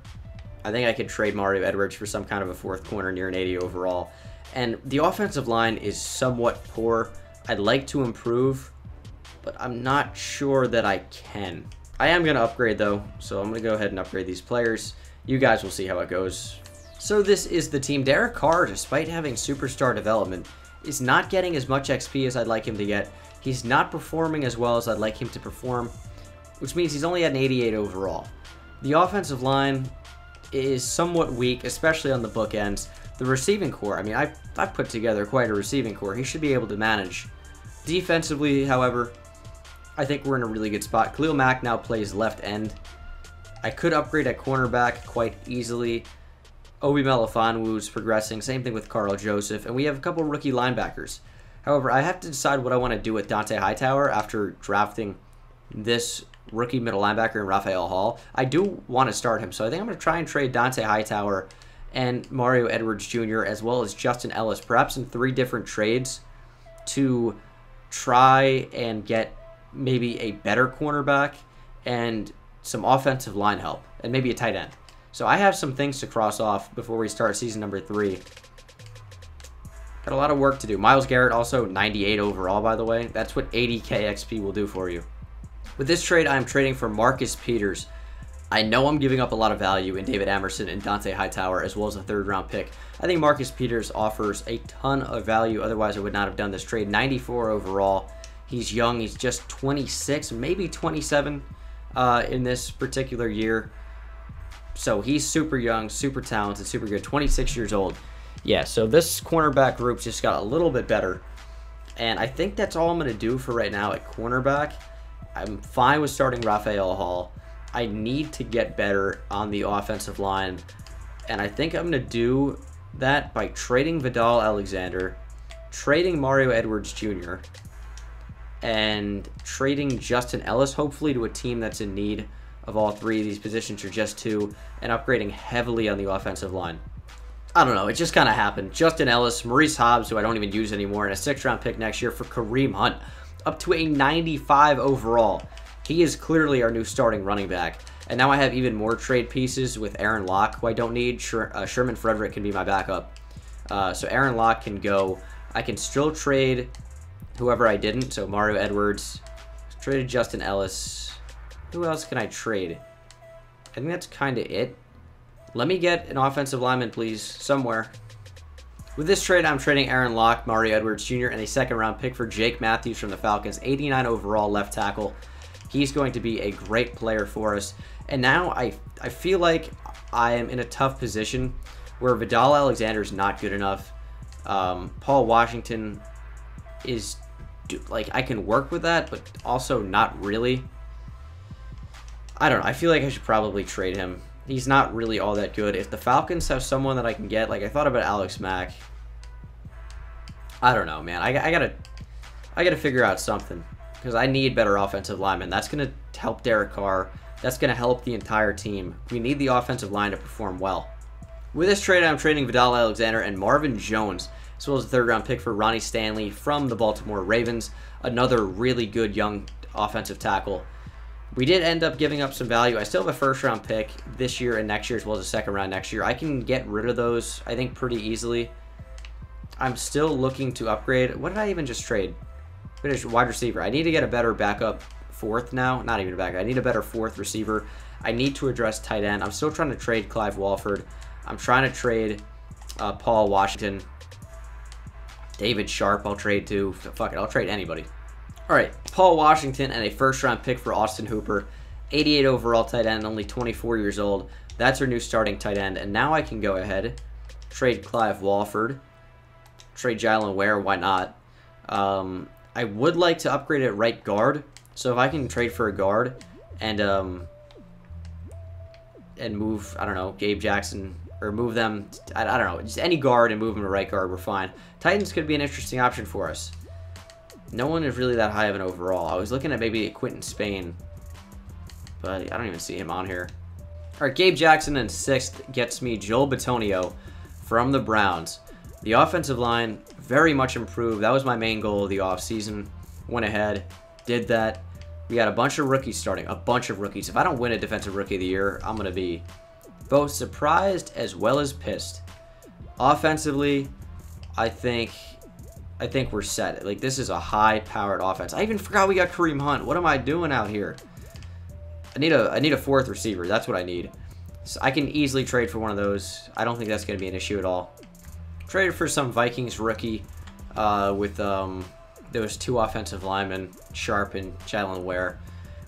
I think I could trade Mario Edwards for some kind of a 4th corner near an 80 overall. And the offensive line is somewhat poor. I'd like to improve, but I'm not sure that I can. I am going to upgrade, though, so I'm going to go ahead and upgrade these players. You guys will see how it goes. So this is the team. Derek Carr, despite having superstar development, is not getting as much XP as I'd like him to get. He's not performing as well as I'd like him to perform, which means he's only at an 88 overall. The offensive line is somewhat weak, especially on the bookends. The receiving core, I mean, I've put together quite a receiving core. He should be able to manage. Defensively, however, I think we're in a really good spot. Khalil Mack now plays left end. I could upgrade at cornerback quite easily. Obi Melifonwu's progressing, same thing with Karl Joseph, and we have a couple rookie linebackers. However, I have to decide what I want to do with Dont'a Hightower after drafting this rookie middle linebacker in Raphael Hall. I do want to start him, so I think I'm going to try and trade Dont'a Hightower and Mario Edwards Jr. as well as Justin Ellis, perhaps in 3 different trades to try and get maybe a better cornerback and some offensive line help and maybe a tight end. So I have some things to cross off before we start season number 3. Got a lot of work to do. Myles Garrett also 98 overall, by the way. That's what 80k XP will do for you. With this trade, I'm trading for Marcus Peters. I know I'm giving up a lot of value in David Amerson and Dont'a Hightower, as well as a third-round pick. I think Marcus Peters offers a ton of value. Otherwise, I would not have done this trade. 94 overall. He's young. He's just 26, maybe 27 in this particular year. So he's super young, super talented, super good. 26 years old. Yeah, so this cornerback group just got a little bit better. And I think that's all I'm going to do for right now at cornerback. I'm fine with starting Raphael Hall. I need to get better on the offensive line, and I think I'm going to do that by trading Vadal Alexander, trading Mario Edwards Jr., and trading Justin Ellis, hopefully to a team that's in need of all three of these positions or just two, and upgrading heavily on the offensive line. I don't know, it just kind of happened. Justin Ellis, Maurice Hobbs, who I don't even use anymore, and a 6th-round pick next year for Kareem Hunt, up to a 95 overall. He is clearly our new starting running back. And now I have even more trade pieces with Aaron Locke, who I don't need. Sherman Frederick can be my backup. So Aaron Locke can go. I can still trade whoever I didn't. So Mario Edwards, traded Justin Ellis. Who else can I trade? I think that's kind of it. Let me get an offensive lineman, please, somewhere. With this trade, I'm trading Aaron Locke, Mario Edwards Jr., and a 2nd-round pick for Jake Matthews from the Falcons. 89 overall left tackle. He's going to be a great player for us. And now I feel like I am in a tough position where Vadal Alexander is not good enough. Paul Washington is, like, I can work with that, but also not really. I don't know. I feel like I should probably trade him. He's not really all that good. If the Falcons have someone that I can get, like, I thought about Alex Mack. I don't know, man. I gotta figure out something, because I need better offensive linemen. That's going to help Derek Carr. That's going to help the entire team. We need the offensive line to perform well. With this trade, I'm trading Vadal Alexander and Marvin Jones, as well as a 3rd-round pick for Ronnie Stanley from the Baltimore Ravens, another really good young offensive tackle. We did end up giving up some value. I still have a 1st-round pick this year and next year, as well as a 2nd round next year. I can get rid of those, I think, pretty easily. I'm still looking to upgrade. What did I even just trade? Finish wide receiver. I need to get a better backup fourth now. Not even a backup. I need a better 4th receiver. I need to address tight end. I'm still trying to trade Clive Walford. I'm trying to trade Paul Washington. David Sharp I'll trade to. Fuck it. I'll trade anybody. All right. Paul Washington and a 1st-round pick for Austin Hooper. 88 overall tight end, only 24 years old. That's our new starting tight end. And now I can go ahead, trade Clive Walford, trade Jalen Ware. Why not? I would like to upgrade at right guard, so if I can trade for a guard and move, I don't know, Gabe Jackson, or move them, I don't know, just any guard and move them to right guard, we're fine. Titans could be an interesting option for us. No one is really that high of an overall. I was looking at maybe Quentin Spain, but I don't even see him on here. All right, Gabe Jackson in 6th gets me Joel Bitonio from the Browns. The offensive line, very much improved. That was my main goal of the offseason. Went ahead, did that. We got a bunch of rookies starting, a bunch of rookies. If I don't win a Defensive Rookie of the Year, I'm going to be both surprised as well as pissed. Offensively, I think we're set. Like, this is a high-powered offense. I even forgot we got Kareem Hunt. What am I doing out here? I need a 4th receiver. That's what I need. So I can easily trade for one of those. I don't think that's going to be an issue at all. Traded for some Vikings rookie with those 2 offensive linemen, Sharp and Jalen Ware.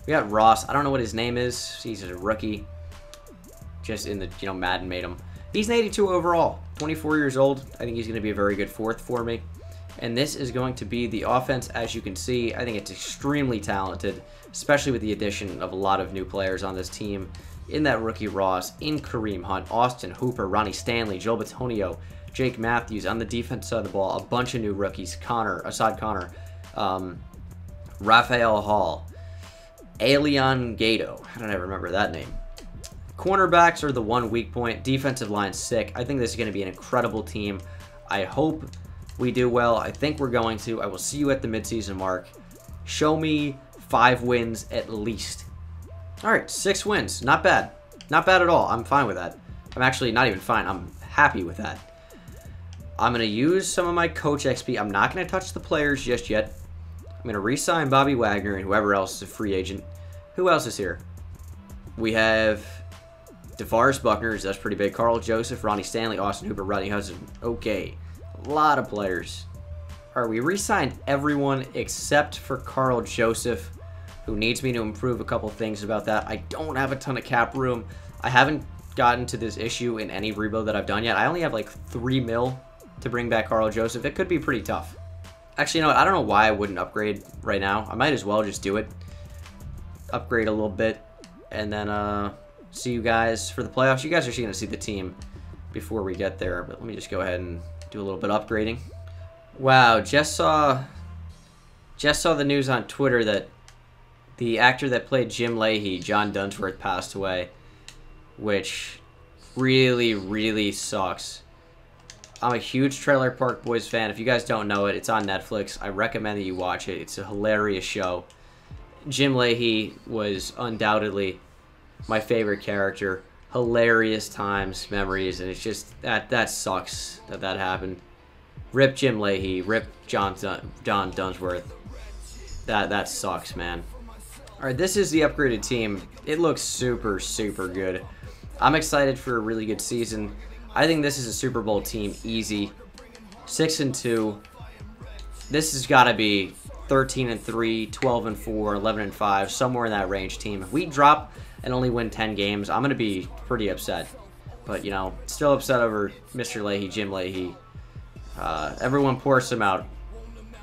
We got Ross. I don't know what his name is. He's a rookie. Just in the, you know, Madden made him. He's an 82 overall, 24 years old. I think he's going to be a very good 4th for me. And this is going to be the offense, as you can see. I think it's extremely talented, especially with the addition of a lot of new players on this team. In that rookie Ross, in Kareem Hunt, Austin Hooper, Ronnie Stanley, Joel Bitonio, Jake Matthews. On the defense side of the ball, a bunch of new rookies. Connor, Asad Connor, Raphael Hall, Alion Gato. I don't ever remember that name. Cornerbacks are the one weak point. Defensive line, sick. I think this is going to be an incredible team. I hope we do well. I think we're going to. I will see you at the midseason mark. Show me 5 wins at least. All right, 6 wins. Not bad. Not bad at all. I'm fine with that. I'm actually not even fine. I'm happy with that. I'm going to use some of my coach XP. I'm not going to touch the players just yet. I'm going to re-sign Bobby Wagner and whoever else is a free agent. Who else is here? We have DeForest Buckner, that's pretty big. Karl Joseph, Ronnie Stanley, Austin Hooper, Rodney Hudson. Okay, a lot of players. All right, we re-signed everyone except for Karl Joseph, who needs me to improve a couple things about that. I don't have a ton of cap room. I haven't gotten to this issue in any rebuild that I've done yet. I only have like $3 million to bring back Karl Joseph. It could be pretty tough. Actually, you know what? I don't know why I wouldn't upgrade right now. I might as well just do it. Upgrade a little bit, and then see you guys for the playoffs. You guys are actually going to see the team before we get there, but let me just go ahead and do a little bit of upgrading. Wow, just saw the news on Twitter that the actor that played Jim Leahy, John Dunsworth, passed away, which really, really sucks. I'm a huge Trailer Park Boys fan. If you guys don't know it, it's on Netflix. I recommend that you watch it. It's a hilarious show. Jim Leahy was undoubtedly my favorite character. Hilarious times, memories, and it's just that sucks that happened. Rip Jim Leahy, rip John Dunsworth. That sucks, man. All right, this is the upgraded team. It looks super, super good. I'm excited for a really good season. I think this is a Super Bowl team, easy. 6-2. This has got to be 13-3, 12-4, 11-5, somewhere in that range team. If we drop and only win 10 games, I'm going to be pretty upset. But, you know, still upset over Mr. Leahy, Jim Leahy. Everyone pours some out.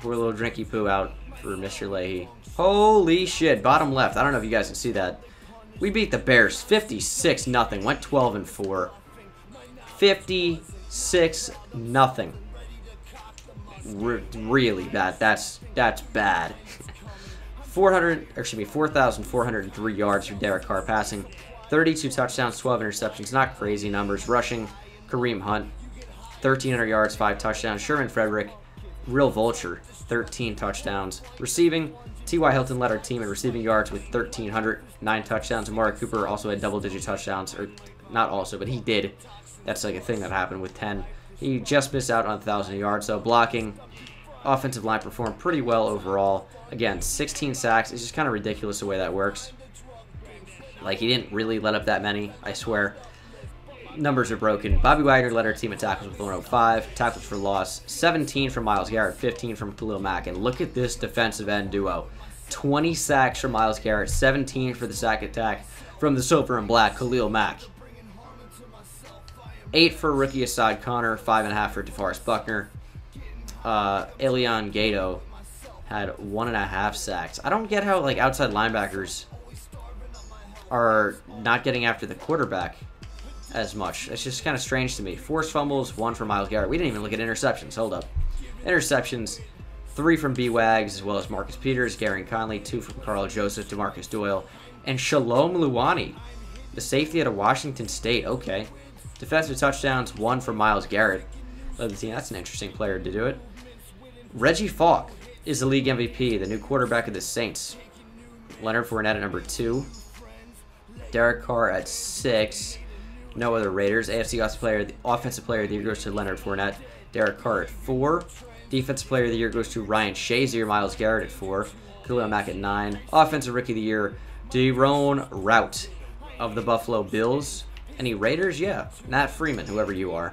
Pour a little drinky poo out for Mr. Leahy. Holy shit, bottom left. I don't know if you guys can see that. We beat the Bears 56-0, went 12-4. 56-0. Really bad. That's bad. 4,403 yards for Derek Carr passing, 32 touchdowns, 12 interceptions. Not crazy numbers. Rushing, Kareem Hunt, 1,300 yards, 5 touchdowns. Sherman Frederick, real vulture, 13 touchdowns. Receiving, T.Y. Hilton led our team in receiving yards with 1,300, 9 touchdowns. Amari Cooper also had double-digit touchdowns, or not also, but he did. That's like a thing that happened with 10. He just missed out on 1,000 yards, so blocking. Offensive line performed pretty well overall. Again, 16 sacks. It's just kind of ridiculous the way that works. Like, he didn't really let up that many, I swear. Numbers are broken. Bobby Wagner led our team in tackles with 105. Tackles for loss, 17 from Myles Garrett, 15 from Khalil Mack. And look at this defensive end duo. 20 sacks from Myles Garrett, 17 for the sack attack from the silver and black, Khalil Mack. 8 for rookie Asad Connor, 5.5 for DeForest Buckner. Elian Gato had 1.5 sacks. I don't get how, like, outside linebackers are not getting after the quarterback as much. It's just kind of strange to me. Forced fumbles, 1 for Myles Garrett. We didn't even look at interceptions. Hold up. Interceptions, 3 from B-Wags, as well as Marcus Peters, Gary Conley, 2 from Karl Joseph, DeMarcus Doyle, and Shalom Luwani, the safety out of Washington State. Okay. Defensive touchdowns, 1 for Myles Garrett. That's an interesting player to do it. Reggie Falk is the league MVP, the new quarterback of the Saints. Leonard Fournette at number 2. Derek Carr at 6. No other Raiders. AFC Offensive Player of the Year goes to Leonard Fournette. Derek Carr at 4. Defensive Player of the Year goes to Ryan Shazier. Myles Garrett at 4. Khalil Mack at 9. Offensive Rookie of the Year, Daron Rout of the Buffalo Bills. Any Raiders? Yeah. Nat Freeman, whoever you are.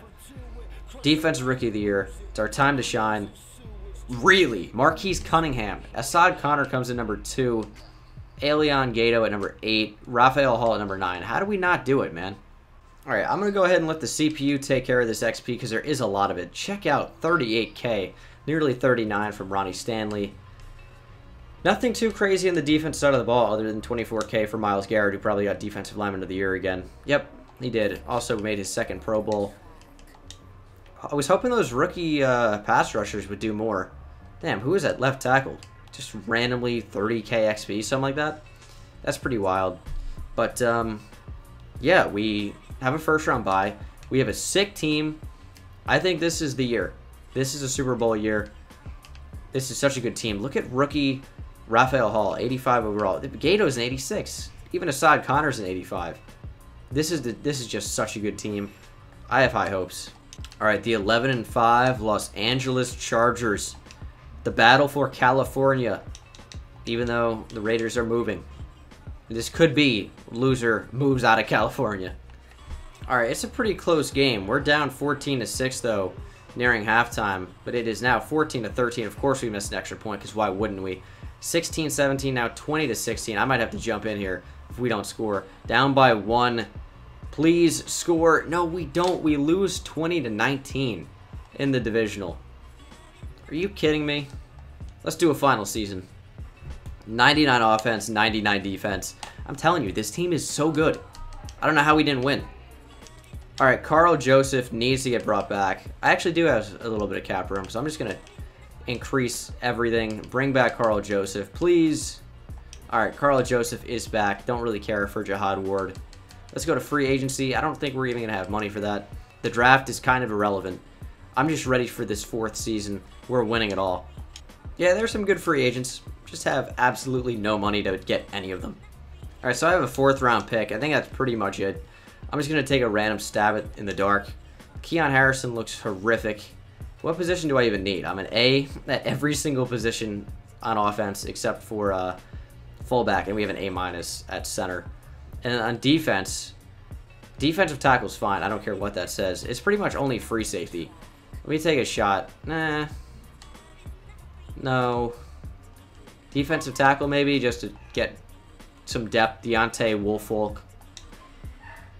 Defensive Rookie of the Year. It's our time to shine. Really. Marquise Cunningham. Asad Connor comes in number 2. Elian Gato at number 8. Raphael Hall at number 9. How do we not do it, man? All right, I'm going to go ahead and let the CPU take care of this XP because there is a lot of it. Check out 38K. Nearly 39 from Ronnie Stanley. Nothing too crazy on the defense side of the ball other than 24K for Myles Garrett, who probably got Defensive Lineman of the Year again. Yep. He did. Also made his second Pro Bowl. I was hoping those rookie pass rushers would do more. Damn, who is that left tackle? Just randomly 30K XP, something like that? That's pretty wild. But, yeah, we have a first-round bye. We have a sick team. I think this is the year. This is a Super Bowl year. This is such a good team. Look at rookie Raphael Hall, 85 overall. Gato's an 86. Even Asad Connor's an 85. This is just such a good team. I have high hopes. All right, the 11-5 Los Angeles Chargers, the battle for California. Even though the Raiders are moving, This could be loser moves out of California. All right, it's a pretty close game. We're down 14-6, though, nearing halftime. But it is now 14-13. Of course we missed an extra point, because why wouldn't we? 16-17, now 20-16. I might have to jump in here if we don't score. Down by one. Please score. No, we don't. We lose 20-19 in the divisional. Are you kidding me? Let's do a final season. 99 offense, 99 defense. I'm telling you, this team is so good. I don't know how we didn't win. All right, Karl Joseph needs to get brought back. I actually do have a little bit of cap room, so I'm just going to increase everything. Bring back Karl Joseph, please. All right, Karl Joseph is back. Don't really care for Jihad Ward. Let's go to free agency. I don't think we're even going to have money for that. The draft is kind of irrelevant. I'm just ready for this fourth season. We're winning it all. Yeah, there's some good free agents. Just have absolutely no money to get any of them. All right, so I have a fourth-round pick. I think that's pretty much it. I'm just going to take a random stab at in the dark. Keon Harrison looks horrific. What position do I even need? I'm an A at every single position on offense except for fullback, and we have an A- at center. And on defense, defensive tackle's fine. I don't care what that says. It's pretty much only free safety. Let me take a shot. Nah. No. Defensive tackle, maybe, just to get some depth. Dont'a Hightower.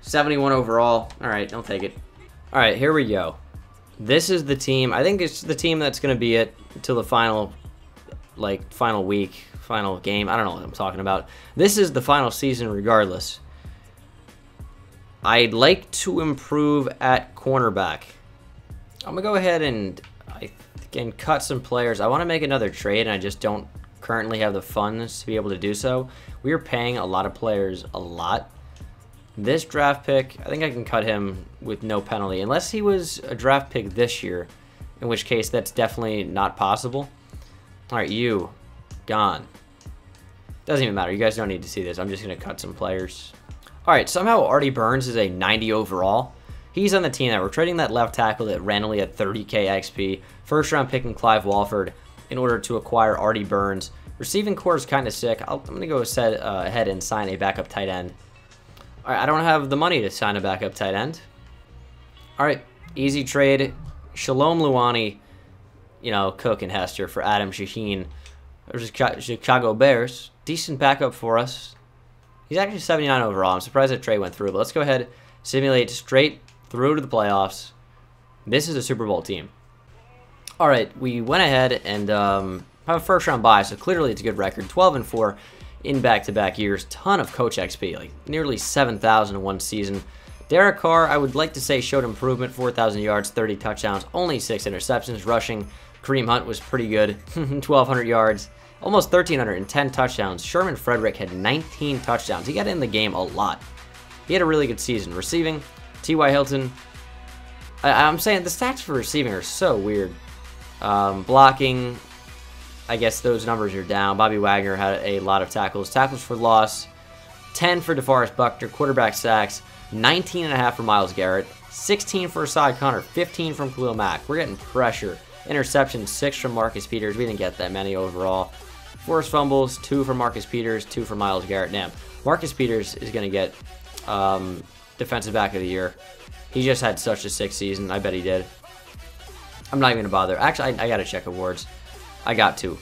71 overall. All right, I'll take it. All right, here we go. This is the team. I think it's the team that's going to be it until the final, like, final week, final game. I don't know what I'm talking about. This is the final season regardless. I'd like to improve at cornerback. I'm going to go ahead and I can cut some players. I want to make another trade, and I just don't currently have the funds to be able to do so. We are paying a lot of players a lot. This draft pick, I think I can cut him with no penalty, unless he was a draft pick this year, in which case that's definitely not possible. All right, you, gone. Doesn't even matter. You guys don't need to see this. I'm just going to cut some players. All right, somehow Artie Burns is a 90 overall. He's on the team that we're trading that left tackle that randomly at 30K XP, first-round pick in Clive Walford in order to acquire Artie Burns. Receiving core is kind of sick. I'm going to go ahead and sign a backup tight end. All right, I don't have the money to sign a backup tight end. All right, easy trade. Shalom Luani, you know, Cook and Hester for Adam Shaheen. Chicago Bears, decent backup for us. He's actually 79 overall. I'm surprised that trade went through, but let's go ahead, simulate straight through to the playoffs. This is a Super Bowl team. All right, we went ahead and have a first-round bye, so clearly it's a good record, 12-4. In back-to-back years. Ton of coach XP, like nearly 7,000 in one season. Derek Carr, I would like to say, showed improvement, 4,000 yards, 30 touchdowns, only 6 interceptions rushing. Kareem Hunt was pretty good, 1,200 yards, almost 1,300 and 10 touchdowns. Sherman Frederick had 19 touchdowns. He got in the game a lot. He had a really good season. Receiving, T.Y. Hilton. I'm saying the stats for receiving are so weird. Blocking, I guess those numbers are down. Bobby Wagner had a lot of tackles. Tackles for loss, 10 for DeForest Buckner, quarterback sacks, 19.5 for Myles Garrett, 16 for Asad Connor, 15 from Khalil Mack. We're getting pressure. Interception, 6 from Marcus Peters. We didn't get that many overall. Forced fumbles, 2 for Marcus Peters, 2 for Myles Garrett. Damn, Marcus Peters is going to get defensive back of the year. He just had such a sick season. I bet he did. I'm not even going to bother. Actually, I got to check awards. I got two.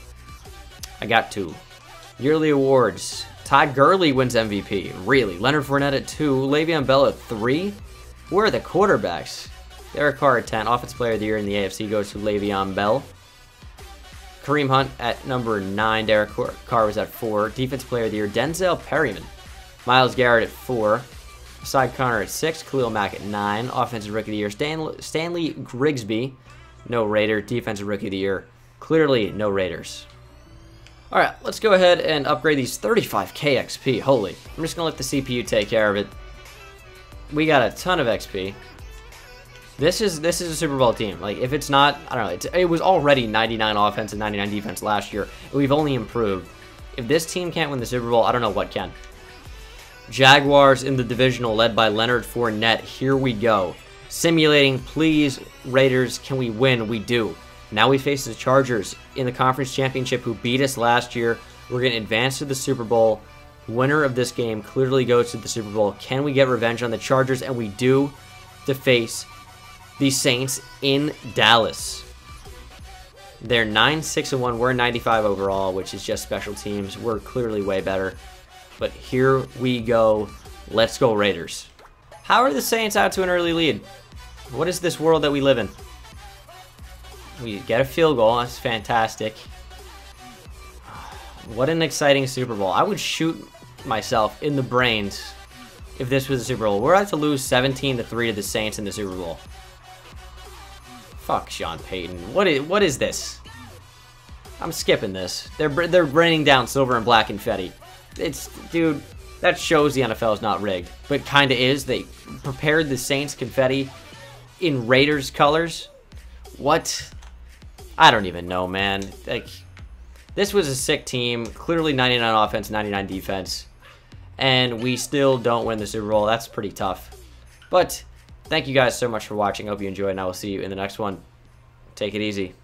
Yearly awards. Todd Gurley wins MVP. Really? Leonard Fournette at 2. Le'Veon Bell at 3? Where are the quarterbacks? Derek Carr at 10. Offensive player of the year in the AFC goes to Le'Veon Bell. Kareem Hunt at number 9. Derek Carr was at 4. Defensive player of the year, Denzel Perryman. Myles Garrett at 4. Asad Connor at 6. Khalil Mack at 9. Offensive rookie of the year, Stanley Grigsby. No Raider. Defensive rookie of the year. Clearly, no Raiders. All right, let's go ahead and upgrade these 35K XP. Holy. I'm just going to let the CPU take care of it. We got a ton of XP. This is a Super Bowl team. Like, if it's not, I don't know. It was already 99 offense and 99 defense last year. We've only improved. If this team can't win the Super Bowl, I don't know what can. Jaguars in the divisional led by Leonard Fournette. Here we go. Simulating, please, Raiders. Can we win? We do. Now we face the Chargers in the conference championship who beat us last year. We're going to advance to the Super Bowl. Winner of this game clearly goes to the Super Bowl. Can we get revenge on the Chargers? And we do, to face the Saints in Dallas. They're 9-6-1. We're 95 overall, which is just special teams. We're clearly way better. But here we go. Let's go Raiders. How are the Saints out to an early lead? What is this world that we live in? We get a field goal. That's fantastic. What an exciting Super Bowl. I would shoot myself in the brains if this was the Super Bowl. We're about to lose 17-3 to the Saints in the Super Bowl. Fuck Sean Payton. What is this? I'm skipping this. They're raining down silver and black confetti. It's, dude, that shows the NFL is not rigged, but kind of is. They prepared the Saints confetti in Raiders colors. What? I don't even know, man. Like, this was a sick team. Clearly 99 offense, 99 defense. And we still don't win the Super Bowl. That's pretty tough. But thank you guys so much for watching. I hope you enjoyed, and I will see you in the next one. Take it easy.